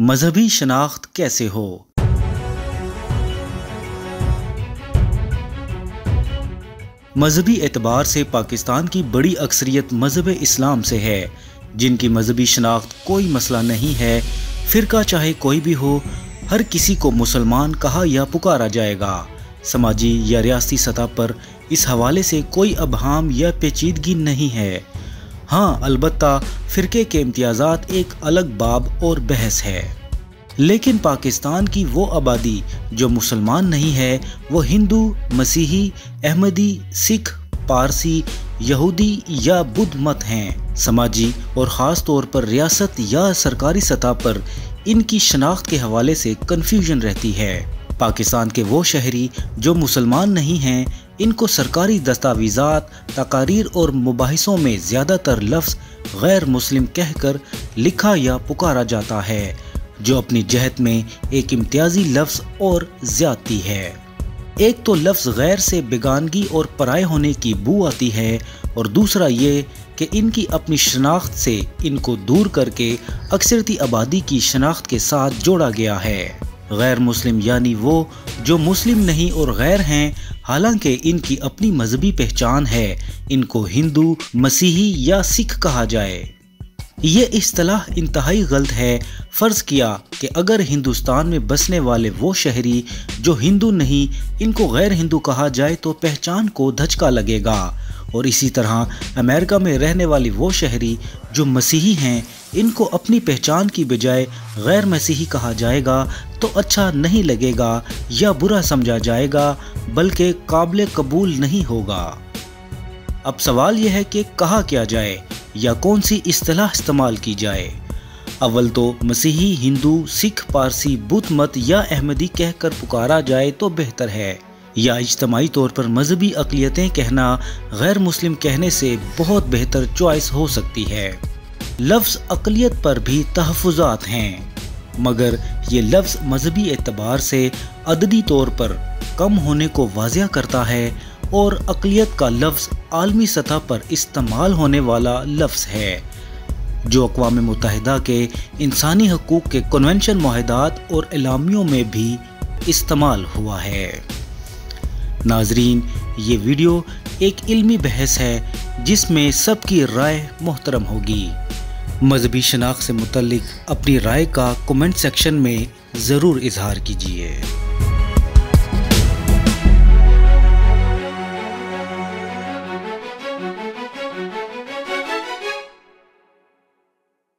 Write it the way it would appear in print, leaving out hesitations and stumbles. मजहबी शनाख्त कैसे हो। मजहबी एतबार से पाकिस्तान की बड़ी अक्सरियत मजहब इस्लाम से है, जिनकी मजहबी शनाख्त कोई मसला नहीं है। फ़िरका चाहे कोई भी हो, हर किसी को मुसलमान कहा या पुकारा जाएगा। समाजी या रियासती सतह पर इस हवाले से कोई अबहाम या पेचीदगी नहीं है। हाँ, अलबत्ता फ़िरके के इम्तियाज़ात एक अलग बाब और बहस है। लेकिन पाकिस्तान की वो आबादी जो मुसलमान नहीं है, वो हिंदू, मसीही, अहमदी, सिख, पारसी, यहूदी या बुद्ध मत हैं। समाजी और ख़ास तौर पर रियासत या सरकारी सतह पर इनकी शनाख्त के हवाले से कन्फ्यूजन रहती है। पाकिस्तान के वो शहरी जो मुसलमान नहीं हैं, इनको सरकारी दस्तावेज़ात, तकारीर और मुबाहिसों में ज़्यादातर लफ्ज़ गैर मुस्लिम कह कर लिखा या पुकारा जाता है, जो अपनी जहत में एक इम्तियाजी लफ्ज़ और ज़्यादती है। एक तो लफ्ज़ गैर से बेगानगी और पराए होने की बू आती है, और दूसरा ये कि इनकी अपनी शनाख्त से इनको दूर करके अक्सरती आबादी की शनाख्त के साथ जोड़ा गया है। गैर मुस्लिम यानी वो जो मुस्लिम नहीं और गैर हैं, हालांकि इनकी अपनी मजहबी पहचान है। इनको हिंदू, मसीही या सिख कहा जाए। ये इस्तिलाह इंतहाई गलत है। फ़र्ज़ किया कि अगर हिंदुस्तान में बसने वाले वो शहरी जो हिंदू नहीं, इनको गैर हिंदू कहा जाए तो पहचान को धचका लगेगा। और इसी तरह अमेरिका में रहने वाली वो शहरी जो मसीही हैं, इनको अपनी पहचान की बजाय गैर मसीही कहा जाएगा तो अच्छा नहीं लगेगा या बुरा समझा जाएगा, बल्कि काबिल कबूल नहीं होगा। अब सवाल यह है कि कहा क्या जाए या कौन सी इस्तिलाह इस्तेमाल की जाए। अव्वल तो मसीही, हिंदू, सिख, पारसी, बुद्ध मत या अहमदी कहकर पुकारा जाए तो बेहतर है, या इज्तमाही तौर पर मजहबी अक़लियतें कहना गैर मुस्लिम कहने से बहुत बेहतर चॉइस हो सकती है। लफ्ज़ अक़लियत पर भी तहफ़्फ़ुज़ात हैं, मगर ये लफ्ज़ मजहबी एतबार से अददी तौर पर कम होने को वाज़ह करता है, और अक़लियत का लफ्ज़ आलमी सतह पर इस्तेमाल होने वाला लफ्ज़ है, जो अक़वाम मुत्तहिदा के इंसानी हकूक़ के कन्वेंशन, मुआहदात और एलामियों में भी इस्तेमाल हुआ है। नाजरीन, ये वीडियो एक इल्मी बहस है जिसमें सबकी राय मोहतरम होगी। मजहबी शनाख्त से मुतल्लिक़ अपनी राय का कमेंट सेक्शन में ज़रूर इजहार कीजिए।